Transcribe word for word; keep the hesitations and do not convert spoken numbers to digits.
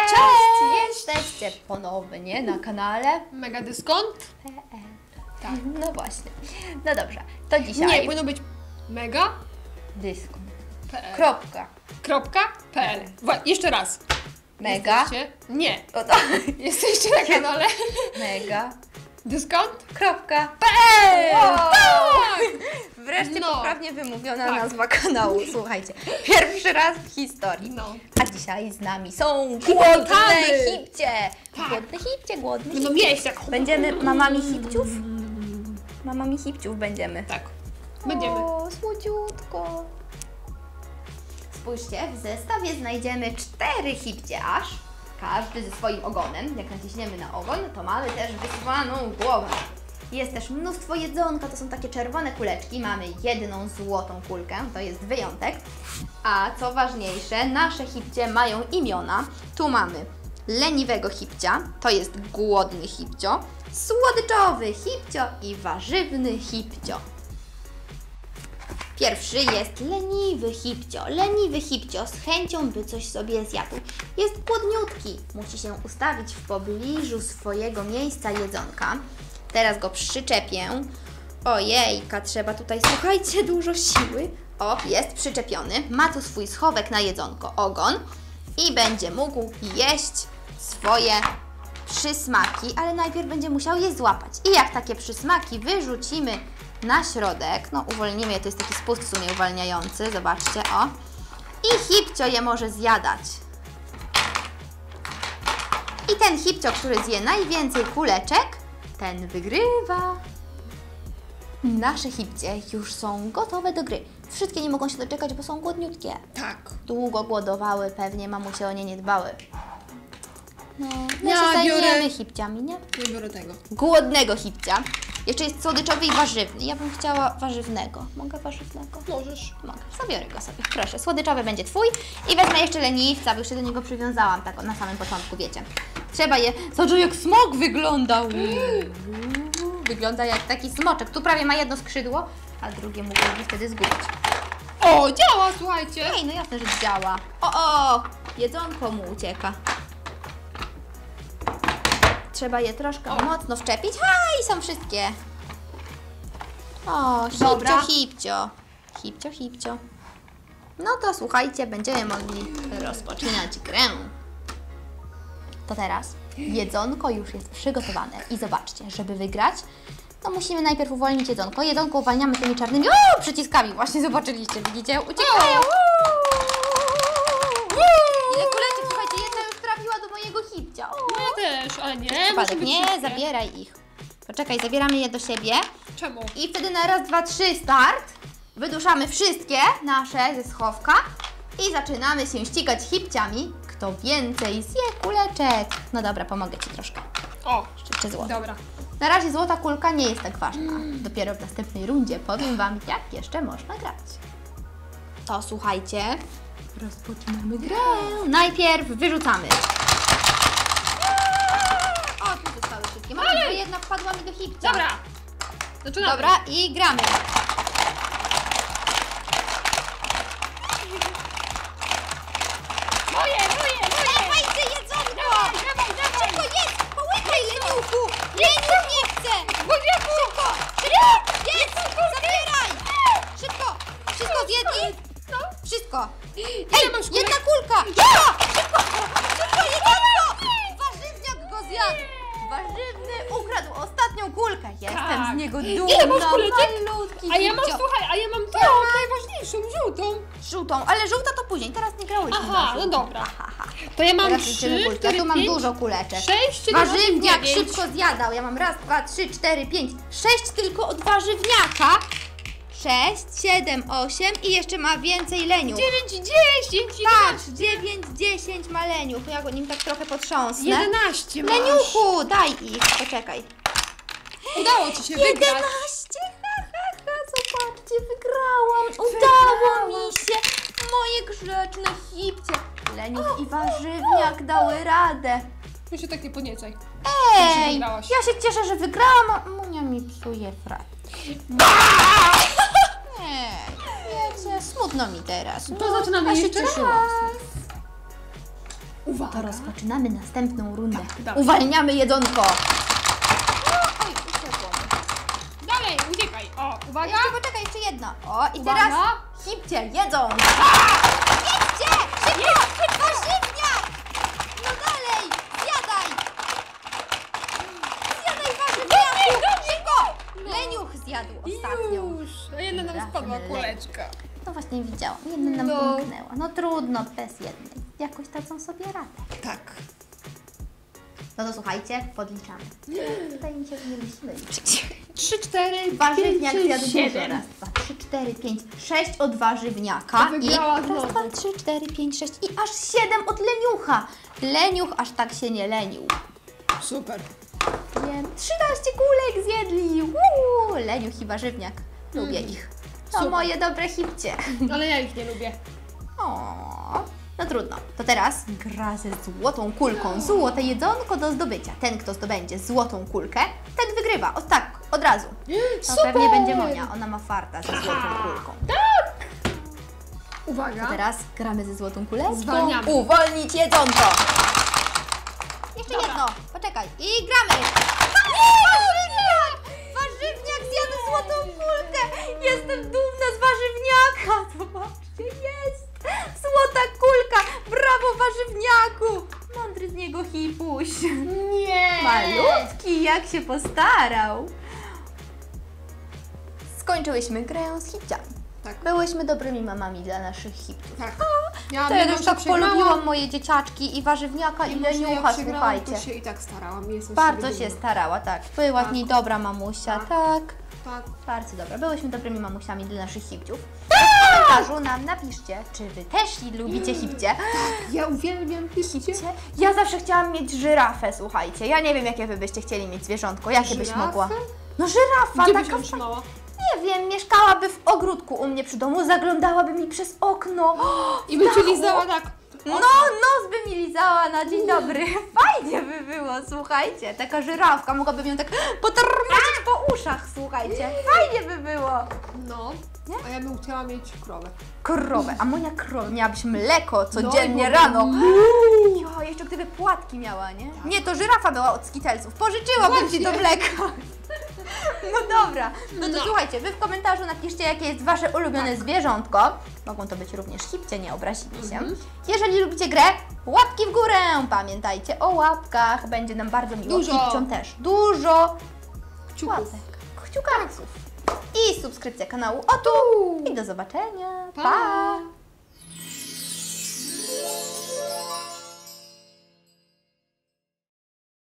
Cześć! Cześć! Jesteście ponownie na kanale MegaDyskont kropka pe el. Tak. No właśnie. No dobrze, to dzisiaj... Nie, powinno być MegaDyskont kropka pe el. Kropka. Kropka? .pl. Jeszcze raz. Mega. Jesteście? Nie. O to. Jesteście na kanale MegaDyskont kropka pe el. Wow. Tak! Wreszcie no. poprawnie wymówiona tak. nazwa kanału. Słuchajcie, pierwszy raz w historii. No. A dzisiaj z nami są Głodne Hipcie. Tak. Głodne Hipcie, Głodne Hipcie. No mieć tak. Będziemy mamami hipciów? Mamami hipciów będziemy. Tak, będziemy. O, słodziutko. Spójrzcie, w zestawie znajdziemy cztery hipcie aż, każdy ze swoim ogonem. Jak naciśniemy na ogon, to mamy też wysuwaną głowę. Jest też mnóstwo jedzonka, to są takie czerwone kuleczki, mamy jedną złotą kulkę, to jest wyjątek. A co ważniejsze, nasze hipcie mają imiona. Tu mamy leniwego hipcia, to jest głodny hipcio, słodyczowy hipcio i warzywny hipcio. Pierwszy jest leniwy hipcio. Leniwy hipcio z chęcią by coś sobie zjadł. Jest głodniutki, musi się ustawić w pobliżu swojego miejsca jedzonka. Teraz go przyczepię. Ojejka, trzeba tutaj, słuchajcie, dużo siły. O, jest przyczepiony. Ma tu swój schowek na jedzonko, ogon. I będzie mógł jeść swoje przysmaki, ale najpierw będzie musiał je złapać. I jak takie przysmaki wyrzucimy na środek, no uwolnimy je, to jest taki spust w sumie uwalniający, zobaczcie, o. I hipcio je może zjadać. I ten hipcio, który zje najwięcej kuleczek, ten wygrywa. Nasze hipcie już są gotowe do gry. Wszystkie nie mogą się doczekać, bo są głodniutkie. Tak. Długo głodowały, pewnie mamusie o nie nie dbały. No, my ja się zajmiemy biorę... hipciami, nie? Ja biorę tego. Głodnego hipcia. Jeszcze jest słodyczowy i warzywny. Ja bym chciała warzywnego. Mogę warzywnego? Możesz. Mogę. Zabiorę go sobie. Proszę. Słodyczowy będzie twój. I wezmę jeszcze leniwca, bo już się do niego przywiązałam tak na samym początku, wiecie. Trzeba je... Zobaczcie, jak smok wyglądał. Wygląda jak taki smoczek. Tu prawie ma jedno skrzydło, a drugie mógłby wtedy zgubić. O, działa, słuchajcie. Ej, no jasne, że działa. O, o, jedzonko mu ucieka. Trzeba je troszkę o. mocno wczepić. Ha, i są wszystkie. O, hipcio, Dobra. hipcio. Hipcio, hipcio. No to słuchajcie, będziemy mogli rozpoczynać grę. To teraz jedzonko już jest przygotowane. I zobaczcie, żeby wygrać, to musimy najpierw uwolnić jedzonko. Jedzonko uwalniamy tymi czarnymi o, przyciskami. Właśnie zobaczyliście, widzicie? Uciekają. Ile kuleczek, słuchajcie, jedna już trafiła do mojego hipcia. Ja też, ale nie. Przypadek, nie, zabieraj ich. Poczekaj, zabieramy je do siebie. Czemu? I wtedy na raz, dwa, trzy start. Wyduszamy wszystkie nasze ze schowka i zaczynamy się ścigać hipciami. To więcej zje kuleczek. No dobra, pomogę ci troszkę. O, jeszcze złoto. Dobra. Na razie złota kulka nie jest tak ważna. Mm. Dopiero w następnej rundzie powiem wam, jak jeszcze można grać. To słuchajcie, rozpoczynamy grę. Najpierw wyrzucamy. O, tu zostały wszystkie. Może ale... jedna wpadła mi do hipcia. Dobra. Zaczynamy. Dobra, i gramy. Wszystko! Ej, jedna kulka! Szybko! Szybko, jedzonko! Warzywniak go zjadł! Warzywny ukradł ostatnią kulkę! Jestem z niego dumna! Ile masz kuleczek? A ja mam, słuchaj, a ja mam tą najważniejszą, żółtą! Żółtą, ale żółta to później, teraz nie grałyśmy. Aha, no dobra. To ja mam trzy, ja tu mam dużo kuleczek. sześć, warzywniak szybko zjadał. Ja mam raz, dwa, trzy, cztery, pięć, sześć tylko od warzywniaka. sześć, siedem, osiem i jeszcze ma więcej leniów. dziewięć, dziesięć, patrz, dziewięć, dziesięć ma leniów. Ja go nim tak trochę potrząsnę. jedenaście masz. Leniuchu, daj ich, poczekaj. Udało ci się jedenaście. Wygrać. jedenaście, ha, ha, ha, zobaczcie, wygrałam. Udało mi się. Moje grzeczne hipcie. Leniuch o, i warzywniak o, o. dały radę. Ja się tak nie podniecaj. Ej, ja się cieszę, że wygrałam, a Monia mi psuje frak. Nie, wiecie, smutno mi teraz. No, to zaczynamy jeszcze raz. Uwaga. To rozpoczynamy następną rundę. Tak, tak. Uwalniamy jedzonko. O, oj, dalej, uciekaj. O, uwaga. Jeszcze, poczekaj, jeszcze jedno. O, i uwaga. Teraz hipcie jedzą. Hipcie! Szybko, szybko, żywniak! No dalej, zjadaj. Zjadaj warzywniaku. Szybko. No. Leniuch zjadł ostatnio. Już, a jedna nam spadła kuleczka. To właśnie widziałam, jedna nam no. Umknęła. No trudno, bez jednej. Jakoś dadzą sobie radę. Tak. No to słuchajcie, podliczamy. Tutaj mi się nie myślimy. trzy, cztery, warzywniak zjadł dużo. Raz, dwa, trzy, cztery, pięć, sześć od warzywniaka. I raz, dwa, trzy, cztery, pięć, sześć i aż siedem od leniucha. Leniuch aż tak się nie lenił. Super. Wiem. trzynaście kulek zjedli. Uuu, leniuch i warzywniak. Lubię mm. ich. To super. Moje dobre hipcie. Ale ja ich nie lubię. O. No trudno. To teraz gra ze złotą kulką. Złote jedzonko do zdobycia. Ten, kto zdobędzie złotą kulkę, ten wygrywa. O tak, od razu. To super. Pewnie będzie Monia. Ona ma farta ze złotą kulką. Tak! Uwaga. To teraz gramy ze złotą kuleczką. Zwalniamy. Uwolnić jedzonko. Jeszcze dobra. Jedno. Poczekaj. I gramy. Warzywniak! Warzywniak zjadł złotą kulkę. Jestem dumna z warzywniaka. Zobaczcie, jest. Złota kulka! Brawo, warzywniaku! Mądry z niego hipuś. Nie! Malutki, jak się postarał. Skończyłyśmy grę z hipciami. Tak. Byłyśmy dobrymi mamami dla naszych hipców. Tak. Ja to ja już tak polubiłam moje dzieciaczki i warzywniaka i, i leniucha, słuchajcie. Ja się i tak starałam. Jestem bardzo się starała, tak. Była w niej dobra mamusia, tak. tak. Tak. Bardzo dobra. Byłyśmy dobrymi mamusiami dla naszych hipciów. W komentarzu nam napiszcie, czy Wy też lubicie hipcie. Tak, ja uwielbiam hipcie. Ja zawsze chciałam mieć żyrafę, słuchajcie. Ja nie wiem, jakie Wy byście chcieli mieć zwierzątko. Jakie żyrafę? Byś mogła? No żyrafa. Gdzie taka byś trzymała? Nie wiem, mieszkałaby w ogródku u mnie przy domu, zaglądałaby mi przez okno. O, i by Cię lizała tak. No, nos by mi lizała na dzień dobry. Fajnie by było, słuchajcie. Taka żyrawka, mogłabym ją tak potrącić po uszach, słuchajcie. Fajnie by było. No, nie? A ja bym chciała mieć krowę. Krowę, a moja krowa miałabyś mleko codziennie no, rano. Jo, jeszcze gdyby płatki miała, nie? Tak. Nie, to żyrafa była od skitelców. Pożyczyłabym właśnie. Ci to mleko. No dobra, no to no. Słuchajcie, Wy w komentarzu napiszcie, jakie jest Wasze ulubione tak. zwierzątko. Mogą to być również hipcie, nie obrazili się. Mm-hmm. Jeżeli lubicie grę, łapki w górę! Pamiętajcie o łapkach, będzie nam bardzo miło. Dużo. Hipciom też. Dużo kciuków. Łapek, kciukarsów. I subskrypcja kanału o tu. I do zobaczenia. Pa! Pa.